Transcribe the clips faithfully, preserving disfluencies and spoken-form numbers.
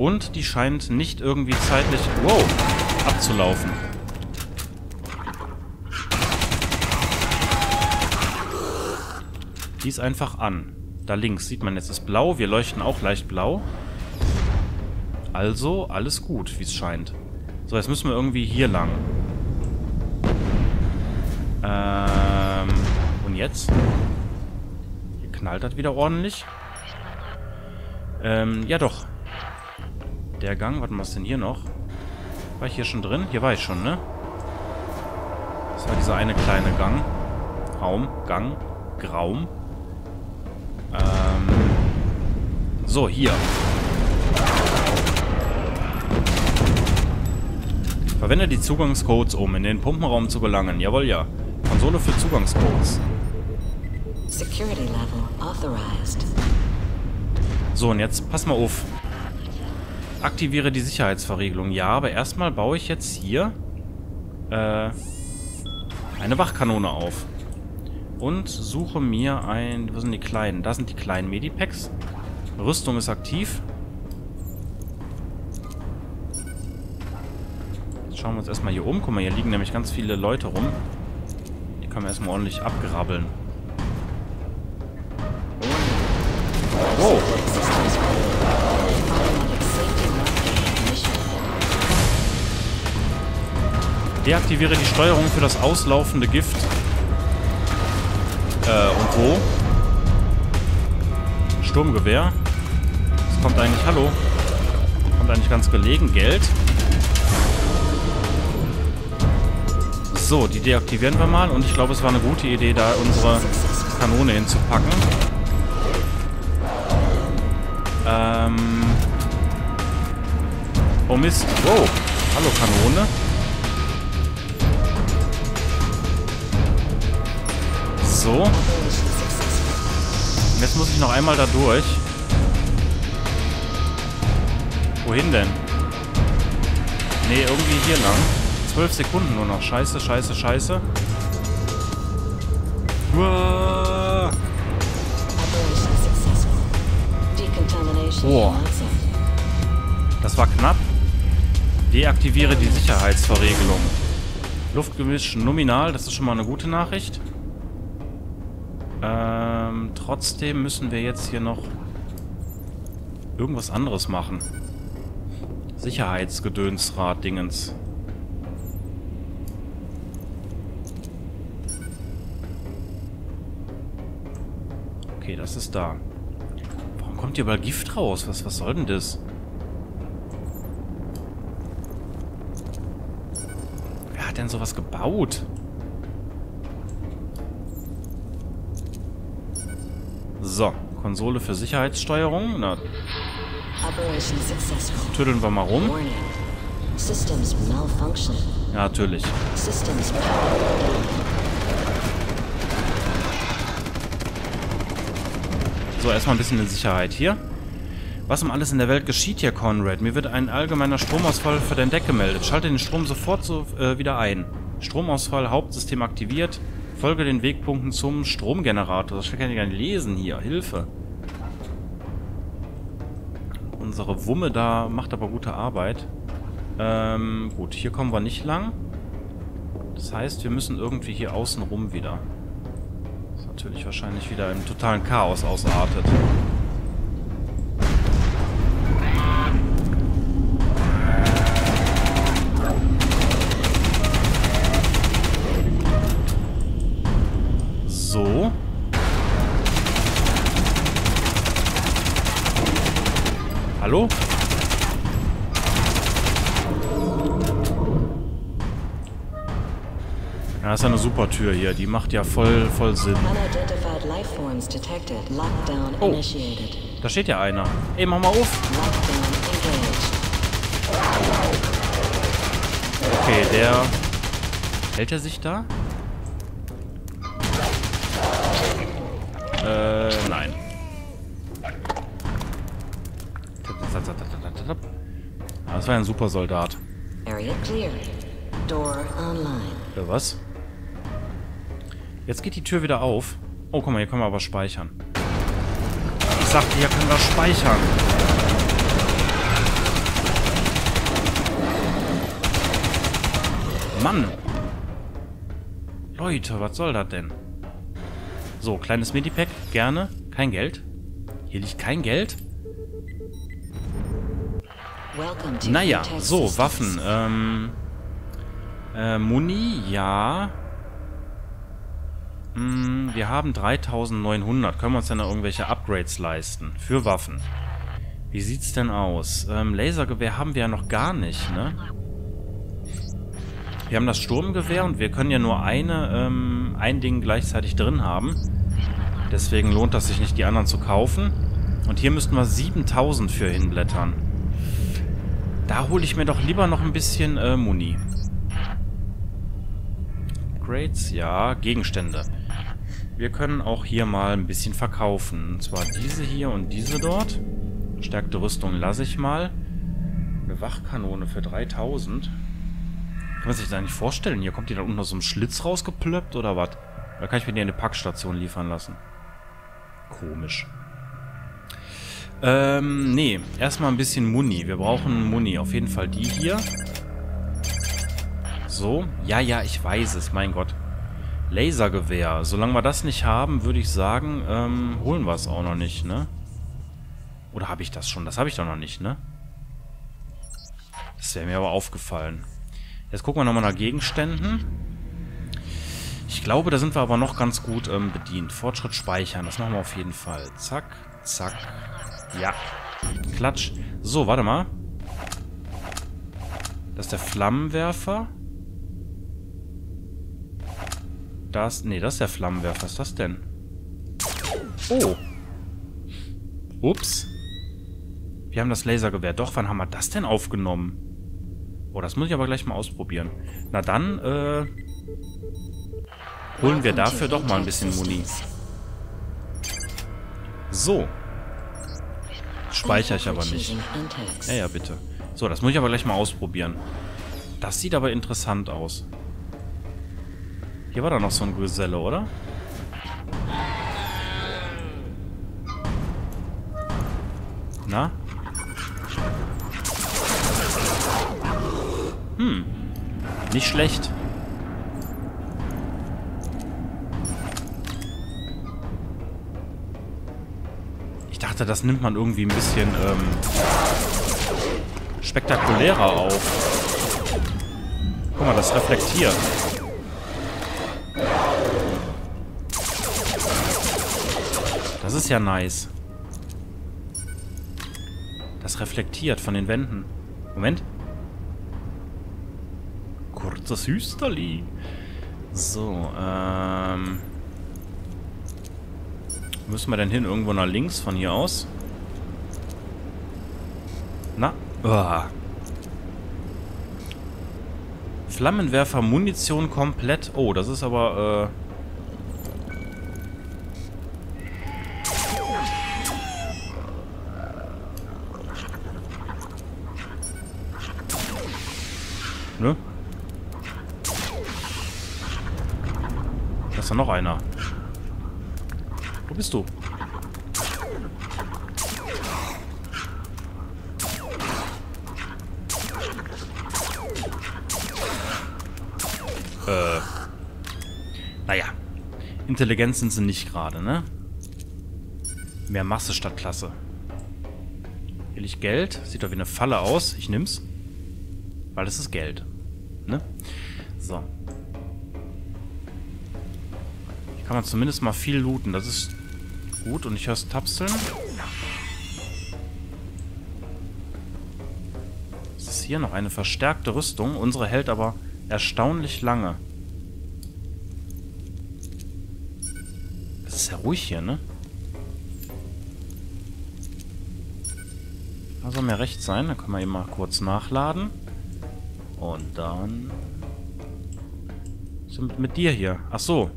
Und die scheint nicht irgendwie zeitlich, wow, abzulaufen. Die ist einfach an. Da links sieht man jetzt, ist blau. Wir leuchten auch leicht blau. Also alles gut, wie es scheint. So, jetzt müssen wir irgendwie hier lang. Ähm, und jetzt? Hier knallt das wieder ordentlich. Ähm, ja doch. Der Gang, warte mal, was ist denn hier noch? War ich hier schon drin? Hier war ich schon, ne? Das war dieser eine kleine Gang. Raum, Gang, Graum. Ähm. So, hier. Verwende die Zugangscodes, um in den Pumpenraum zu gelangen. Jawohl, ja. Konsole für Zugangscodes. Security level authorized. So, und jetzt pass mal auf. Aktiviere die Sicherheitsverriegelung. Ja, aber erstmal baue ich jetzt hier äh, eine Wachkanone auf. Und suche mir ein... Wo sind die kleinen? Da sind die kleinen Medipacks. Rüstung ist aktiv. Schauen wir uns erstmal hier um. Guck mal, hier liegen nämlich ganz viele Leute rum. Die können wir erstmal ordentlich abgrabbeln. Wow. Deaktiviere die Steuerung für das auslaufende Gift. Äh, und wo? Sturmgewehr. Das kommt eigentlich... Hallo. Das kommt eigentlich ganz gelegen. Geld. So, die deaktivieren wir mal und ich glaube, es war eine gute Idee, da unsere Kanone hinzupacken. Ähm. Oh Mist. Wow. Hallo Kanone. So. Jetzt muss ich noch einmal da durch. Wohin denn? Nee, irgendwie hier lang. zwölf Sekunden nur noch. Scheiße, scheiße, scheiße. Uah. Oh. Das war knapp. Deaktiviere die Sicherheitsverriegelung. Luftgemisch nominal. Das ist schon mal eine gute Nachricht. Ähm, trotzdem müssen wir jetzt hier noch irgendwas anderes machen. Sicherheitsgedönsrad-Dingens. Okay, das ist da. Warum kommt hier überall Gift raus? Was, was soll denn das? Wer hat denn sowas gebaut? So, Konsole für Sicherheitssteuerung. Na, tüddeln wir mal rum. Ja, natürlich. So, erstmal ein bisschen in Sicherheit hier. Was um alles in der Welt geschieht hier, Conrad? Mir wird ein allgemeiner Stromausfall für dein Deck gemeldet. Schalte den Strom sofort so, äh, wieder ein. Stromausfall, Hauptsystem aktiviert. Folge den Wegpunkten zum Stromgenerator. Das kann ich gar nicht lesen hier. Hilfe. Unsere Wumme da macht aber gute Arbeit. Ähm, gut, hier kommen wir nicht lang. Das heißt, wir müssen irgendwie hier außen rum wieder. Natürlich wahrscheinlich wieder im totalen Chaos ausartet. So. Hallo? Ja, das ist ja eine super Tür hier. Die macht ja voll, voll Sinn. Oh, da steht ja einer. Ey, mach mal auf. Okay, der... Hält er sich da? Äh, nein. Das war ja ein Supersoldat. Äh, was? Jetzt geht die Tür wieder auf. Oh, guck mal, hier können wir aber speichern. Ich sagte, hier können wir speichern. Mann! Leute, was soll das denn? So, kleines Medipack, gerne. Kein Geld. Hier liegt kein Geld. Naja, so, Waffen. Ähm, äh, Muni, ja. Hm, wir haben dreitausendneunhundert. Können wir uns denn da irgendwelche Upgrades leisten? Für Waffen. Wie sieht's denn aus? Ähm, Lasergewehr haben wir ja noch gar nicht, ne? Wir haben das Sturmgewehr und wir können ja nur eine, ähm, ein Ding gleichzeitig drin haben. Deswegen lohnt das sich nicht, die anderen zu kaufen. Und hier müssten wir siebentausend für hinblättern. Da hole ich mir doch lieber noch ein bisschen äh, Muni. Upgrades, ja, Gegenstände. Wir können auch hier mal ein bisschen verkaufen. Und zwar diese hier und diese dort. Stärkte Rüstung lasse ich mal. Eine Wachkanone für dreitausend. Kann man sich das eigentlich vorstellen? Hier kommt die dann unten aus so einem Schlitz rausgeplöppt oder was? Da kann ich mir die in eine Packstation liefern lassen. Komisch. Ähm, nee. Erstmal ein bisschen Muni. Wir brauchen Muni. Auf jeden Fall die hier. So. Ja, ja, ich weiß es. Mein Gott. Lasergewehr. Solange wir das nicht haben, würde ich sagen, ähm, holen wir es auch noch nicht, ne? Oder habe ich das schon? Das habe ich doch noch nicht, ne? Das wäre mir aber aufgefallen. Jetzt gucken wir nochmal nach Gegenständen. Ich glaube, da sind wir aber noch ganz gut ähm, bedient. Fortschritt speichern, das machen wir auf jeden Fall. Zack, zack. Ja, klatsch. So, warte mal. Das ist der Flammenwerfer. Das, nee, das ist der Flammenwerfer. Was ist das denn? Oh. Ups. Wir haben das Lasergewehr. Doch, wann haben wir das denn aufgenommen? Oh, das muss ich aber gleich mal ausprobieren. Na dann, äh... holen wir dafür doch mal ein bisschen Muni. So. Speichere ich aber nicht. Ja, ja, bitte. So, das muss ich aber gleich mal ausprobieren. Das sieht aber interessant aus. Hier war da noch so ein Geselle, oder? Na? Hm. Nicht schlecht. Ich dachte, das nimmt man irgendwie ein bisschen ähm, spektakulärer auf. Guck mal, das reflektiert. Das ist ja nice. Das reflektiert von den Wänden. Moment. Das Hüsterli. So, ähm... müssen wir denn hin? Irgendwo nach links von hier aus? Na? Uah. Flammenwerfer, Munition komplett. Oh, das ist aber, äh... ne? Da ist noch einer. Wo bist du? Äh. Naja. Intelligenz sind sie nicht gerade, ne? Mehr Masse statt Klasse. Will ich Geld? Sieht doch wie eine Falle aus. Ich nimm's. Weil es ist Geld. Ne? So. Kann man zumindest mal viel looten. Das ist gut. Und ich höre es tapseln. Was ist hier noch? Eine verstärkte Rüstung. Unsere hält aber erstaunlich lange. Das ist ja ruhig hier, ne? Da soll mir recht sein. Da können wir eben mal kurz nachladen. Und dann... was ist mit dir hier? Ach so.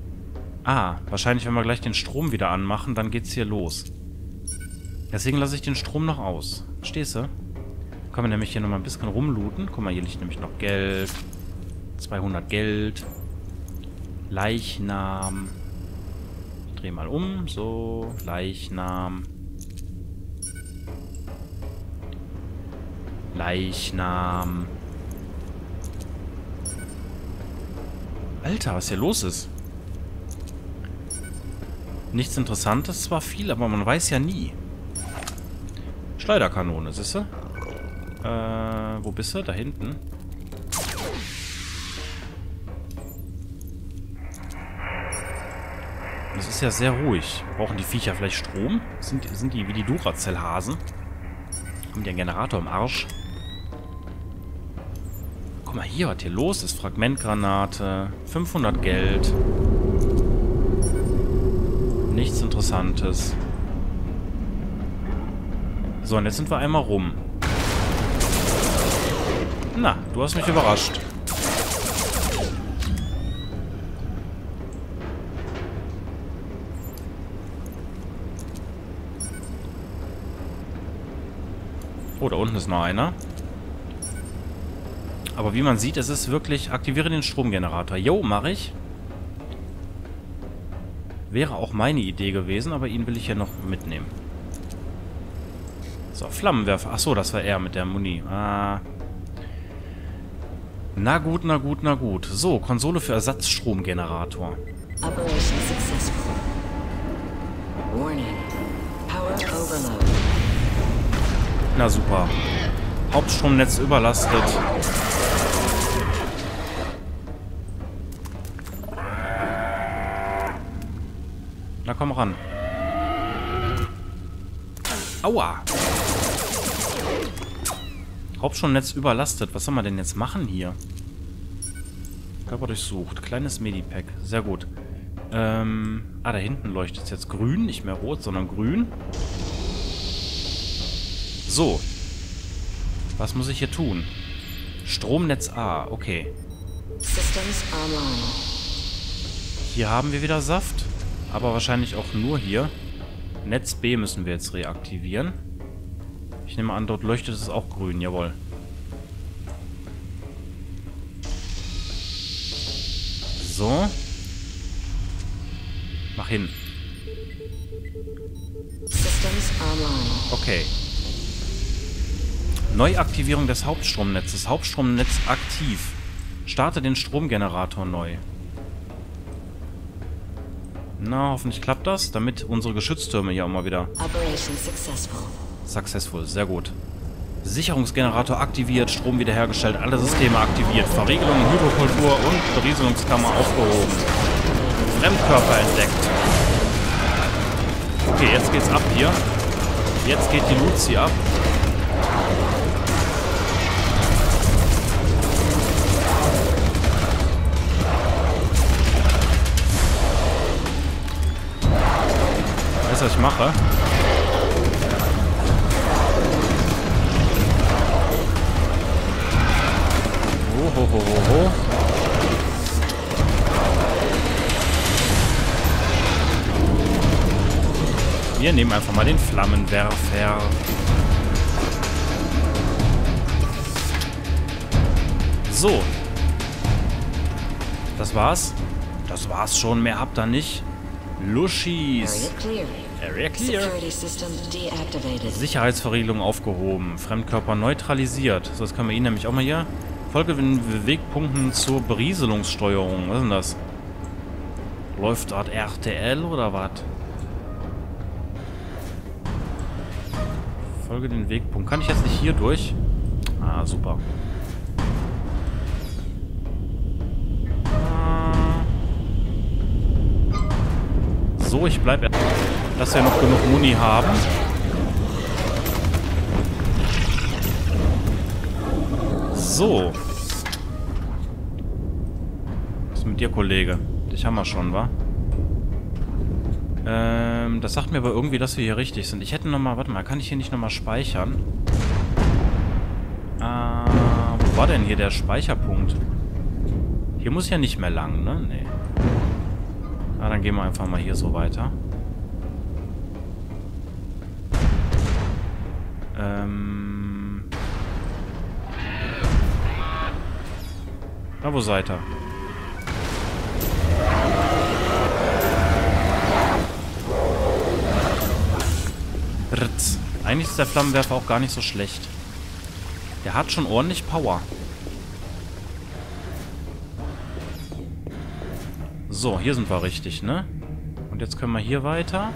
Ah, wahrscheinlich, wenn wir gleich den Strom wieder anmachen, dann geht's hier los. Deswegen lasse ich den Strom noch aus. Verstehst du? Können wir nämlich hier nochmal ein bisschen rumlooten. Guck mal, hier liegt nämlich noch Geld. zweihundert Geld. Leichnam. Ich drehe mal um. So, Leichnam. Leichnam. Alter, was hier los ist. Nichts Interessantes, zwar viel, aber man weiß ja nie. Schleuderkanone, siehst du? Äh, wo bist du? Da hinten. Das ist ja sehr ruhig. Brauchen die Viecher vielleicht Strom? Sind, sind die wie die Duracell-Hasen? Haben die einen Generator im Arsch? Guck mal hier, was hier los ist. Fragmentgranate, fünfhundert Geld. Nichts Interessantes. So, und jetzt sind wir einmal rum. Na, du hast mich überrascht. Oh, da unten ist noch einer. Aber wie man sieht, es ist wirklich... Aktiviere den Stromgenerator. Jo, mache ich. Wäre auch meine Idee gewesen, aber ihn will ich ja noch mitnehmen. So, Flammenwerfer. Achso, das war er mit der Muni. Ah. Na gut, na gut, na gut. So, Konsole für Ersatzstromgenerator. Operation successful. Warning. Power overload. Na super. Hauptstromnetz überlastet. Na komm ran. Aua. Hauptstromnetz überlastet. Was soll man denn jetzt machen hier? Körper durchsucht. Kleines Medipack. Sehr gut. Ähm, ah, da hinten leuchtet es jetzt grün. Nicht mehr rot, sondern grün. So. Was muss ich hier tun? Stromnetz A. Okay. Hier haben wir wieder Saft. Aber wahrscheinlich auch nur hier. Netz B müssen wir jetzt reaktivieren. Ich nehme an, dort leuchtet es auch grün. Jawohl. So. Mach hin. Okay. Neuaktivierung des Hauptstromnetzes. Hauptstromnetz aktiv. Starte den Stromgenerator neu. Na, hoffentlich klappt das, damit unsere Geschütztürme hier auch mal wieder... Operation successful. Successful, sehr gut. Sicherungsgenerator aktiviert, Strom wiederhergestellt, alle Systeme aktiviert, Verriegelung, Hydrokultur und Berieselungskammer aufgehoben. Fremdkörper entdeckt. Okay, jetzt geht's ab hier. Jetzt geht die Luzi ab. Was ich mache. Ho, ho, ho, ho, ho. Wir nehmen einfach mal den Flammenwerfer. So. Das war's. Das war's schon. Mehr habt ihr nicht. Luschis. Area clear. Sicherheitsverriegelung aufgehoben. Fremdkörper neutralisiert. So, das können wir Ihnen nämlich auch mal hier. Folge den Bewegpunkten zur Berieselungssteuerung. Was ist denn das? Läuft dort R T L oder was? Folge den Wegpunkt. Kann ich jetzt nicht hier durch? Ah, super. So, ich bleibe... dass wir noch genug Muni haben. So. Was ist mit dir, Kollege? Dich haben wir schon, wa? Ähm, das sagt mir aber irgendwie, dass wir hier richtig sind. Ich hätte nochmal... Warte mal, kann ich hier nicht nochmal speichern? Äh, wo war denn hier der Speicherpunkt? Hier muss ja nicht mehr lang, ne? Nee. Ah, dann gehen wir einfach mal hier so weiter. Ähm. Da, wo seid ihr? Ritz. Eigentlich ist der Flammenwerfer auch gar nicht so schlecht. Der hat schon ordentlich Power. So, hier sind wir richtig, ne? Und jetzt können wir hier weiter.